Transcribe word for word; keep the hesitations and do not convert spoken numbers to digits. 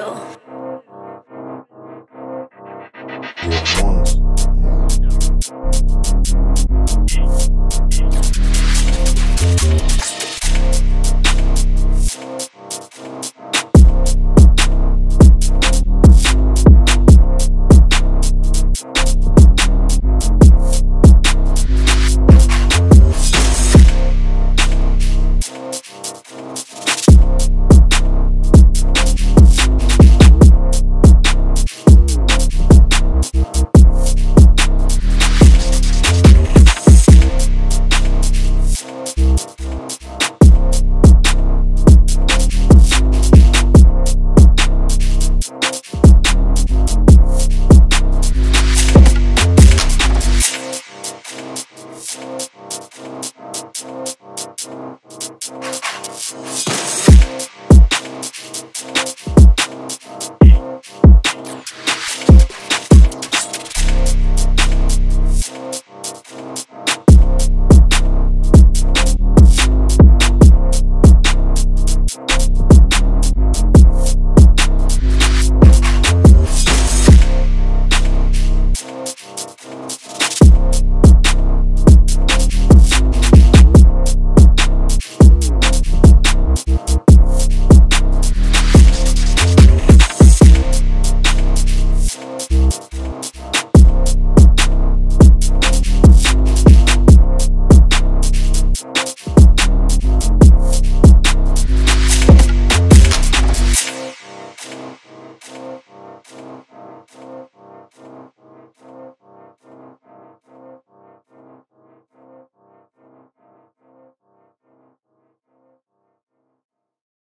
go. One.